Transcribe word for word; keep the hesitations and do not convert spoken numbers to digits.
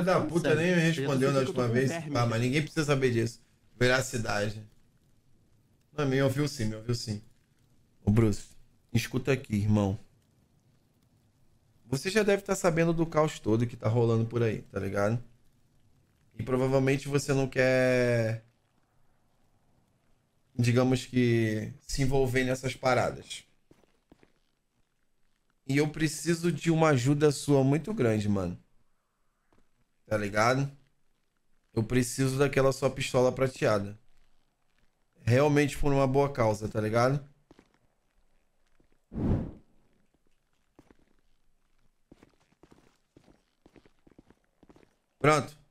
outra da função. Puta nem me respondeu na última vez. Pá, mas ninguém precisa saber disso. Veracidade. Não, me ouviu sim, me ouviu sim. Ô, Bruce, escuta aqui, irmão. Você já deve estar sabendo do caos todo que tá rolando por aí, tá ligado? E provavelmente você não quer... digamos que... se envolver nessas paradas. E eu preciso de uma ajuda sua muito grande, mano. Tá ligado? Eu preciso daquela sua pistola prateada. Realmente por uma boa causa, tá ligado? Pronto.